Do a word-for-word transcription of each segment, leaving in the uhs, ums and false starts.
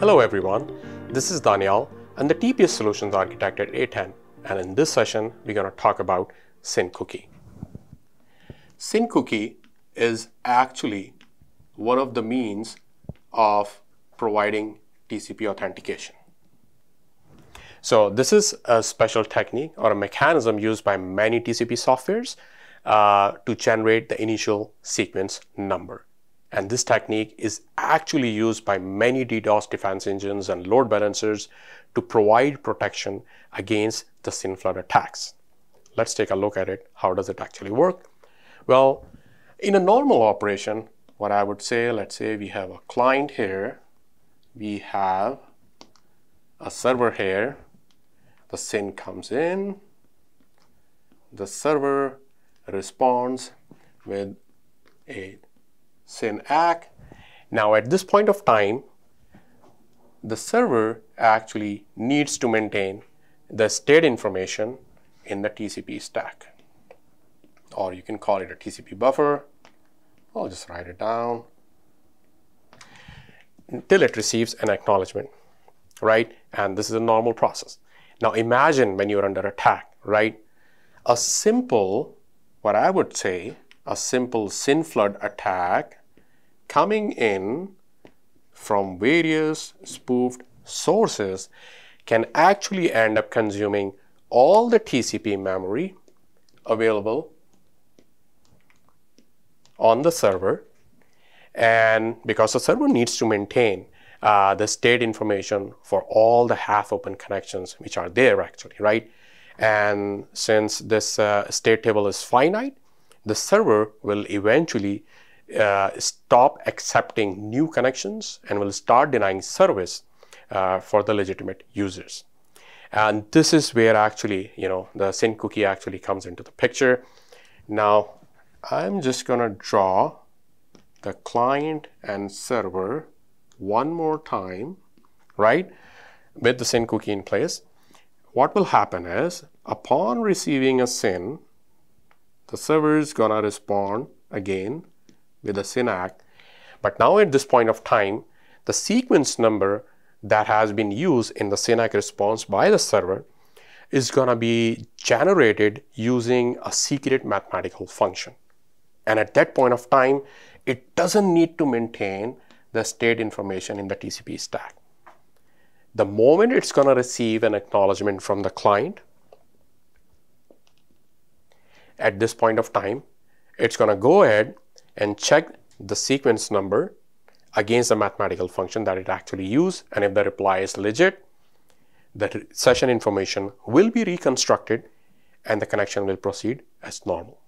Hello everyone, this is Daniel and the T P S Solutions Architect at A ten, and in this session we're going to talk about SYN cookie. SYN cookie is actually one of the means of providing T C P authentication. So this is a special technique or a mechanism used by many T C P softwares uh, to generate the initial sequence number. And this technique is actually used by many DDoS defense engines and load balancers to provide protection against the SYN flood attacks. Let's take a look at it. How does it actually work? Well, in a normal operation, what I would say, let's say we have a client here, we have a server here, the SYN comes in, the server responds with a SYN A C K. Now at this point of time, the server actually needs to maintain the state information in the T C P stack, or you can call it a T C P buffer. I'll just write it down until it receives an acknowledgement, right? And this is a normal process. Now imagine when you're under attack, right? A simple, what I would say, a simple SYN flood attack coming in from various spoofed sources can actually end up consuming all the T C P memory available on the server, and because the server needs to maintain uh, the state information for all the half-open connections which are there actually, right? And since this uh, state table is finite, the server will eventually uh, stop accepting new connections and will start denying service uh, for the legitimate users. And this is where actually, you know, the SYN cookie actually comes into the picture. Now, I'm just going to draw the client and server one more time, right, with the SYN cookie in place. What will happen is, upon receiving a SYN, the server is going to respond again with a SYN A C K. But now at this point of time, the sequence number that has been used in the SYN A C K response by the server is going to be generated using a secret mathematical function. And at that point of time, it doesn't need to maintain the state information in the T C P stack. The moment it's going to receive an acknowledgement from the client, at this point of time, it's going to go ahead and check the sequence number against the mathematical function that it actually used. And if the reply is legit, the session information will be reconstructed and the connection will proceed as normal.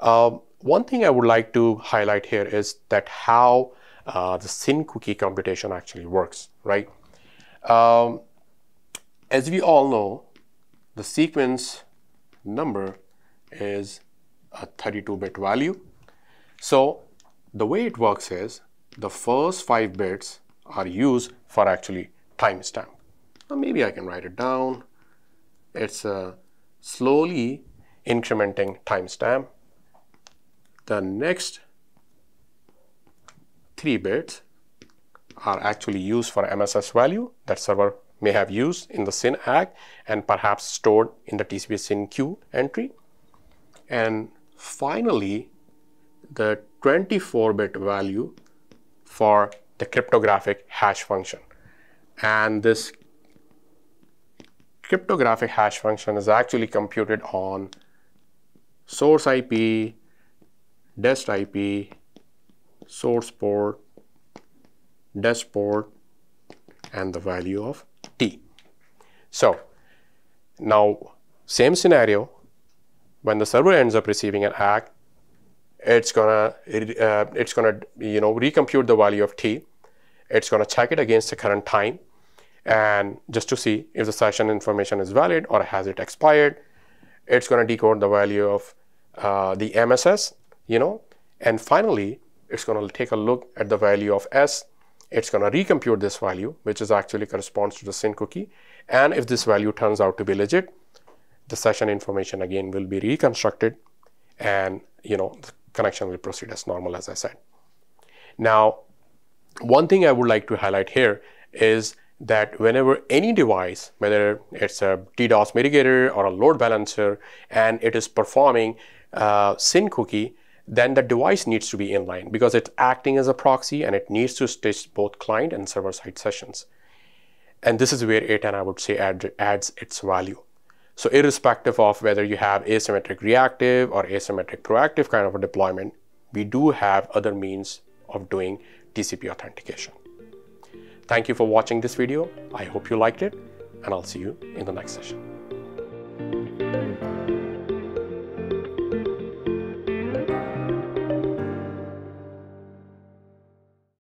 Uh, one thing I would like to highlight here is that how uh, the SYN cookie computation actually works, right? Um, as we all know, the sequence number is a thirty-two bit value. So the way it works is the first five bits are used for actually timestamp. Now maybe I can write it down. It's a slowly incrementing timestamp. The next three bits are actually used for M S S value that server may have used in the SYN A C K and perhaps stored in the T C P SYNQ entry. And finally, the twenty-four bit value for the cryptographic hash function. And this cryptographic hash function is actually computed on source I P, dest I P, source port, dest port, and the value of T. So now, same scenario. When the server ends up receiving an A C K, it's gonna uh, it's gonna you know recompute the value of T. It's gonna check it against the current time, and just to see if the session information is valid or has it expired. It's gonna decode the value of uh, the M S S, you know, and finally it's gonna take a look at the value of S. It's gonna recompute this value, which is actually corresponds to the SYN cookie, and if this value turns out to be legit, the session information again will be reconstructed, and you know the connection will proceed as normal, as I said. Now, One thing I would like to highlight here is that whenever any device, whether it's a DDoS mitigator or a load balancer, and it is performing uh, SYN cookie, then the device needs to be inline because it's acting as a proxy and it needs to stitch both client and server side sessions. And this is where A ten, I would say, add, adds its value. So irrespective of whether you have asymmetric reactive or asymmetric proactive kind of a deployment, we do have other means of doing T C P authentication. Thank you for watching this video. I hope you liked it, and I'll see you in the next session.